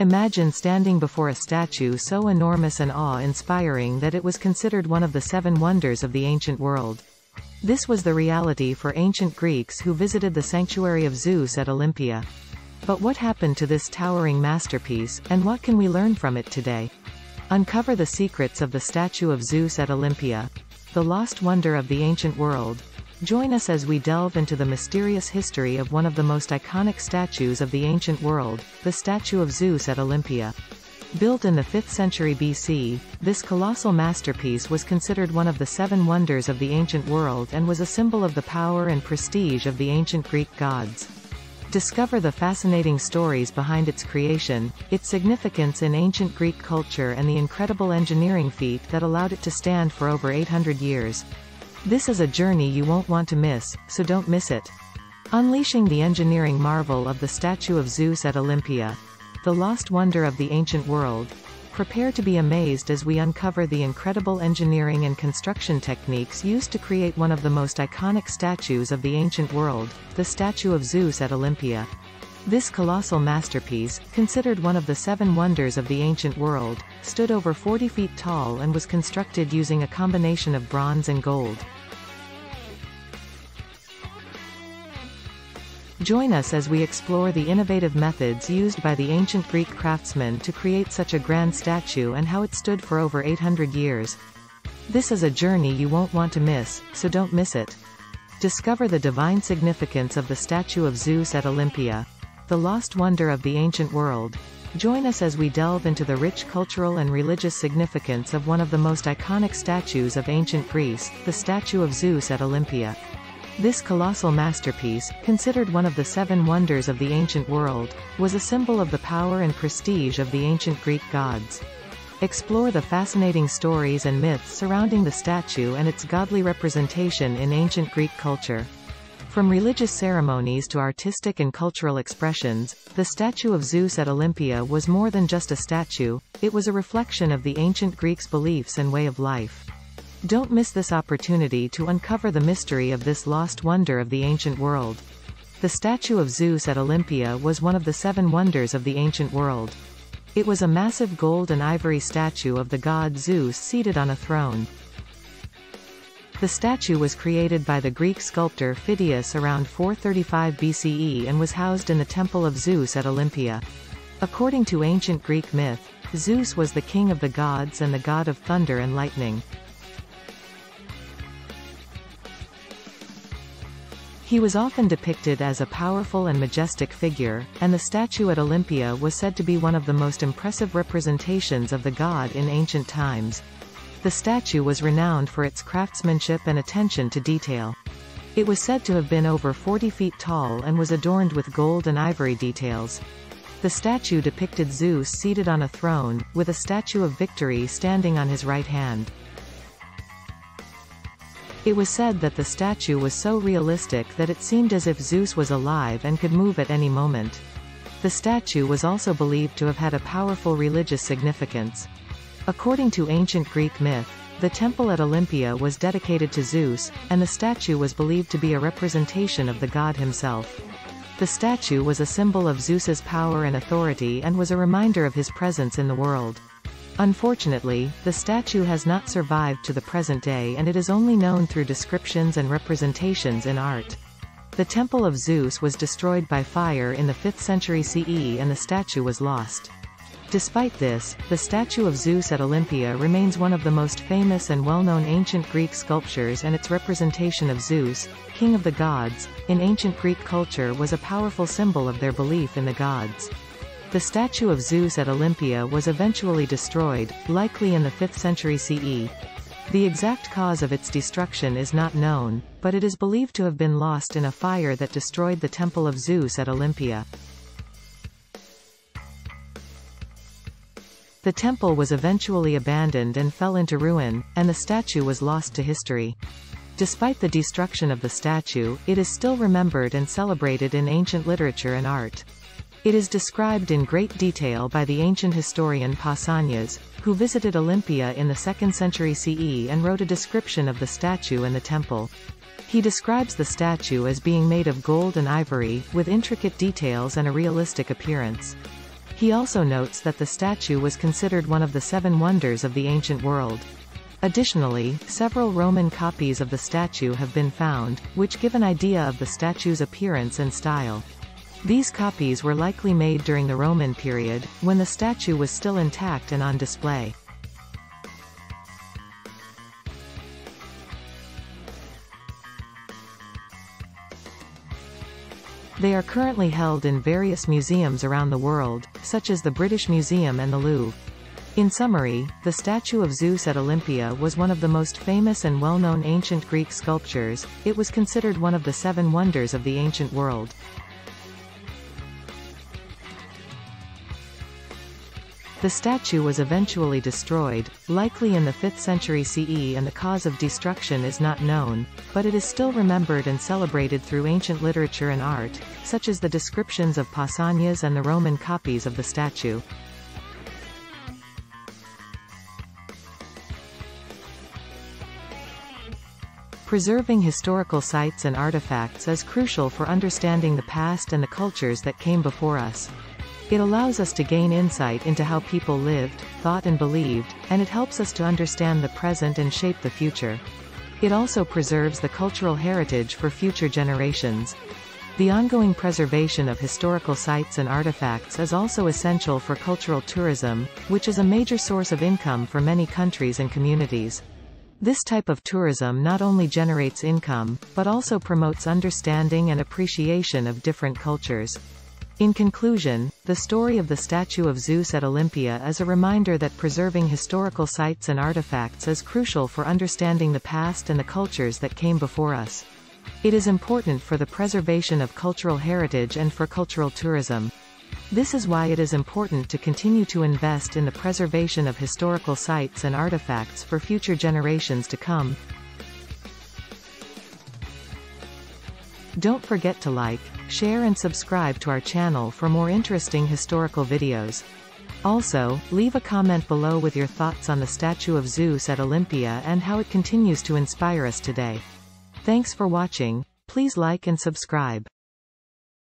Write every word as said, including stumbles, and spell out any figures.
Imagine standing before a statue so enormous and awe-inspiring that it was considered one of the seven wonders of the ancient world. This was the reality for ancient Greeks who visited the sanctuary of Zeus at Olympia. But what happened to this towering masterpiece, and what can we learn from it today? Uncover the secrets of the statue of Zeus at Olympia, the lost wonder of the ancient world. Join us as we delve into the mysterious history of one of the most iconic statues of the ancient world, the statue of Zeus at Olympia. Built in the fifth century B C, this colossal masterpiece was considered one of the seven wonders of the ancient world and was a symbol of the power and prestige of the ancient Greek gods. Discover the fascinating stories behind its creation, its significance in ancient Greek culture, and the incredible engineering feat that allowed it to stand for over eight hundred years. This is a journey you won't want to miss, so don't miss it. Unleashing the engineering marvel of the statue of Zeus at Olympia, the lost wonder of the ancient world. Prepare to be amazed as we uncover the incredible engineering and construction techniques used to create one of the most iconic statues of the ancient world, the statue of Zeus at Olympia. This colossal masterpiece, considered one of the seven wonders of the ancient world, stood over forty feet tall and was constructed using a combination of bronze and gold. Join us as we explore the innovative methods used by the ancient Greek craftsmen to create such a grand statue and how it stood for over eight hundred years. This is a journey you won't want to miss, so don't miss it. Discover the divine significance of the statue of Zeus at Olympia, the lost wonder of the ancient world. Join us as we delve into the rich cultural and religious significance of one of the most iconic statues of ancient Greece, the statue of Zeus at Olympia. This colossal masterpiece, considered one of the seven wonders of the ancient world, was a symbol of the power and prestige of the ancient Greek gods. Explore the fascinating stories and myths surrounding the statue and its godly representation in ancient Greek culture. From religious ceremonies to artistic and cultural expressions, the statue of Zeus at Olympia was more than just a statue, it was a reflection of the ancient Greeks' beliefs and way of life. Don't miss this opportunity to uncover the mystery of this lost wonder of the ancient world. The statue of Zeus at Olympia was one of the seven wonders of the ancient world. It was a massive gold and ivory statue of the god Zeus seated on a throne. The statue was created by the Greek sculptor Phidias around four thirty-five B C E and was housed in the Temple of Zeus at Olympia. According to ancient Greek myth, Zeus was the king of the gods and the god of thunder and lightning. He was often depicted as a powerful and majestic figure, and the statue at Olympia was said to be one of the most impressive representations of the god in ancient times. The statue was renowned for its craftsmanship and attention to detail. It was said to have been over forty feet tall and was adorned with gold and ivory details. The statue depicted Zeus seated on a throne, with a statue of victory standing on his right hand. It was said that the statue was so realistic that it seemed as if Zeus was alive and could move at any moment. The statue was also believed to have had a powerful religious significance. According to ancient Greek myth, the temple at Olympia was dedicated to Zeus, and the statue was believed to be a representation of the god himself. The statue was a symbol of Zeus's power and authority and was a reminder of his presence in the world. Unfortunately, the statue has not survived to the present day, and it is only known through descriptions and representations in art. The Temple of Zeus was destroyed by fire in the fifth century C E and the statue was lost. Despite this, the statue of Zeus at Olympia remains one of the most famous and well-known ancient Greek sculptures, and its representation of Zeus, king of the gods, in ancient Greek culture was a powerful symbol of their belief in the gods. The statue of Zeus at Olympia was eventually destroyed, likely in the fifth century C E. The exact cause of its destruction is not known, but it is believed to have been lost in a fire that destroyed the Temple of Zeus at Olympia. The temple was eventually abandoned and fell into ruin, and the statue was lost to history. Despite the destruction of the statue, it is still remembered and celebrated in ancient literature and art. It is described in great detail by the ancient historian Pausanias, who visited Olympia in the second century C E and wrote a description of the statue and the temple. He describes the statue as being made of gold and ivory, with intricate details and a realistic appearance. He also notes that the statue was considered one of the Seven Wonders of the Ancient World. Additionally, several Roman copies of the statue have been found, which give an idea of the statue's appearance and style. These copies were likely made during the Roman period, when the statue was still intact and on display. They are currently held in various museums around the world, such as the British Museum and the Louvre. In summary, the statue of Zeus at Olympia was one of the most famous and well-known ancient Greek sculptures. It was considered one of the Seven Wonders of the Ancient World. The statue was eventually destroyed, likely in the fifth century C E, and the cause of destruction is not known, but it is still remembered and celebrated through ancient literature and art, such as the descriptions of Pausanias and the Roman copies of the statue. Preserving historical sites and artifacts is crucial for understanding the past and the cultures that came before us. It allows us to gain insight into how people lived, thought and believed, and it helps us to understand the present and shape the future. It also preserves the cultural heritage for future generations. The ongoing preservation of historical sites and artifacts is also essential for cultural tourism, which is a major source of income for many countries and communities. This type of tourism not only generates income, but also promotes understanding and appreciation of different cultures. In conclusion, the story of the statue of Zeus at Olympia is a reminder that preserving historical sites and artifacts is crucial for understanding the past and the cultures that came before us. It is important for the preservation of cultural heritage and for cultural tourism. This is why it is important to continue to invest in the preservation of historical sites and artifacts for future generations to come. Don't forget to like, share and subscribe to our channel for more interesting historical videos. Also, leave a comment below with your thoughts on the statue of Zeus at Olympia and how it continues to inspire us today. Thanks for watching. Please like and subscribe.